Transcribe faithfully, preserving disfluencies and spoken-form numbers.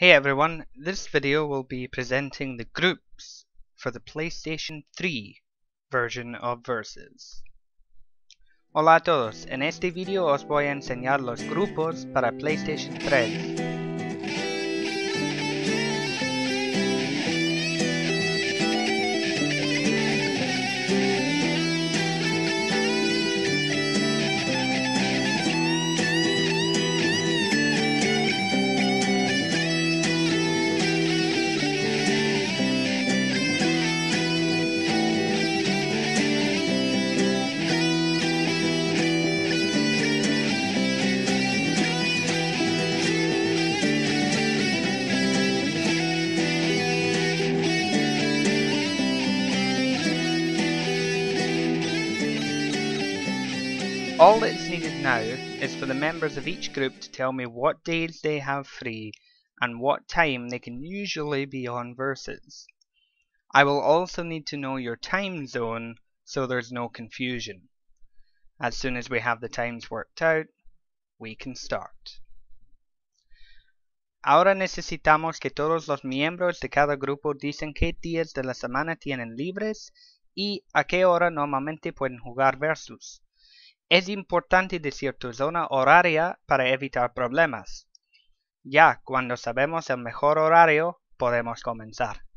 Hey everyone, this video will be presenting the groups for the PlayStation three version of Versus. Hola a todos, en este video os voy a enseñar los grupos para PlayStation tres. All that's needed now is for the members of each group to tell me what days they have free and what time they can usually be on Versus. I will also need to know your time zone so there's no confusion. As soon as we have the times worked out, we can start. Ahora necesitamos que todos los miembros de cada grupo dicen qué días de la semana tienen libres y a qué hora normalmente pueden jugar Versus. Es importante decir tu zona horaria para evitar problemas. Ya cuando sabemos el mejor horario, podemos comenzar.